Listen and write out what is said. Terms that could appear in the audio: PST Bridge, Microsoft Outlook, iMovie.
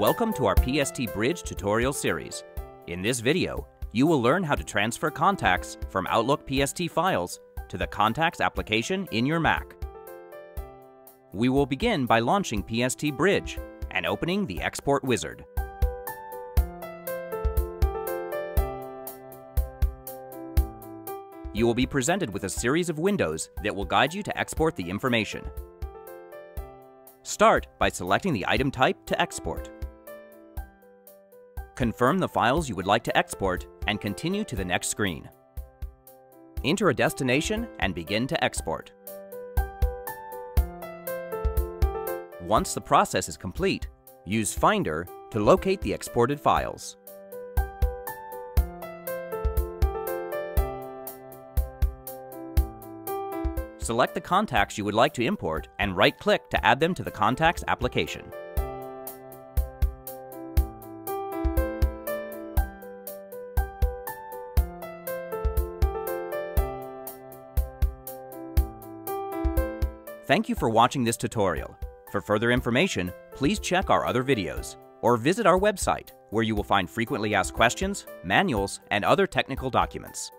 Welcome to our PST Bridge tutorial series. In this video, you will learn how to transfer contacts from Outlook PST files to the Contacts application in your Mac. We will begin by launching PST Bridge and opening the Export Wizard. You will be presented with a series of windows that will guide you to export the information. Start by selecting the item type to export. Confirm the files you would like to export and continue to the next screen. Enter a destination and begin to export. Once the process is complete, use Finder to locate the exported files. Select the contacts you would like to import and right-click to add them to the Contacts application. Thank you for watching this tutorial. For further information, please check our other videos or visit our website, where you will find frequently asked questions, manuals, and other technical documents.